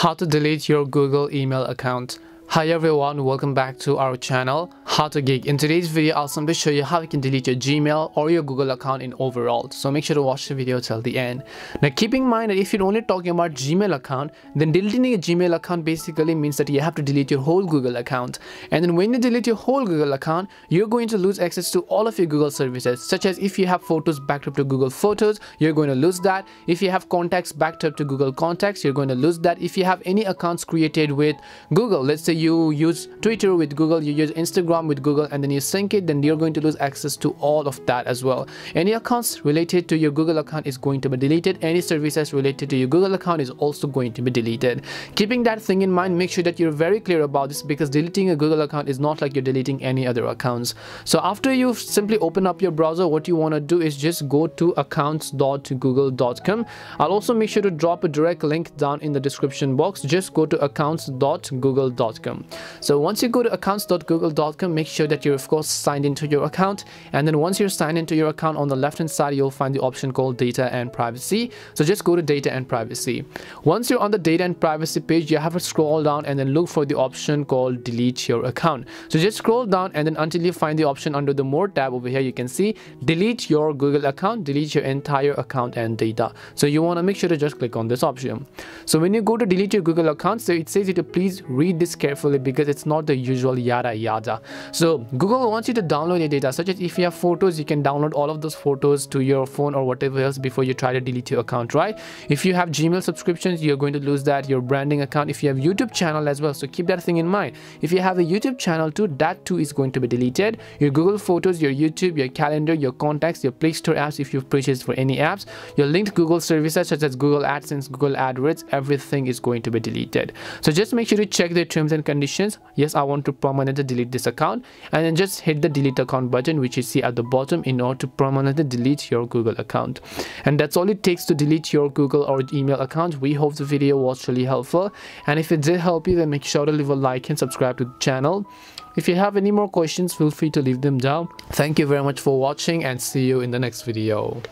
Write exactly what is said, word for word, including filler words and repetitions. How to delete your Google email account. Hi everyone, welcome back to our channel How to Geek. In today's video I'll simply show you how you can delete your Gmail or your Google account in overall, so make sure to watch the video till the end. Now keep in mind that if you're only talking about Gmail account, then deleting your Gmail account basically means that you have to delete your whole Google account, and then when you delete your whole Google account, you're going to lose access to all of your Google services, such as if you have photos backed up to Google Photos, you're going to lose that. If you have contacts backed up to Google Contacts, you're going to lose that. If you have any accounts created with Google, let's say you use Twitter with Google, you use Instagram with Google, and then you sync it, then you're going to lose access to all of that as well. Any accounts related to your Google account is going to be deleted. Any services related to your Google account is also going to be deleted. Keeping that thing in mind, make sure that you're very clear about this, because deleting a Google account is not like you're deleting any other accounts. So after you simply open up your browser, what you want to do is just go to accounts dot google dot com. I'll also make sure to drop a direct link down in the description box. Just go to accounts dot google dot com. So once you go to accounts dot google dot com, make sure that you're of course signed into your account, and then once you're signed into your account, on the left hand side you'll find the option called data and privacy. So just go to data and privacy. Once you're on the data and privacy page, you have to scroll down and then look for the option called delete your account. So just scroll down and then until you find the option under the more tab over here, you can see delete your Google account, delete your entire account and data. So you want to make sure to just click on this option. So when you go to delete your Google account, so it says you to please read this carefully, because it's not the usual yada yada. So Google wants you to download your data, such as if you have photos, you can download all of those photos to your phone or whatever else before you try to delete your account, right? If you have Gmail subscriptions, you're going to lose that, your branding account, if you have YouTube channel as well. So keep that thing in mind. If you have a YouTube channel too, that too is going to be deleted. Your Google Photos, your YouTube, your calendar, your contacts, your Play Store apps if you've purchased for any apps, your linked Google services such as Google AdSense, Google AdWords, everything is going to be deleted. So just make sure to check the terms and conditions. Yes, I want to permanently delete this account, and then just hit the delete account button which you see at the bottom in order to permanently delete your Google account. And that's all it takes to delete your Google or email account. We hope the video was really helpful, and if it did help you, then make sure to leave a like and subscribe to the channel. If you have any more questions, feel free to leave them down. Thank you very much for watching, and see you in the next video.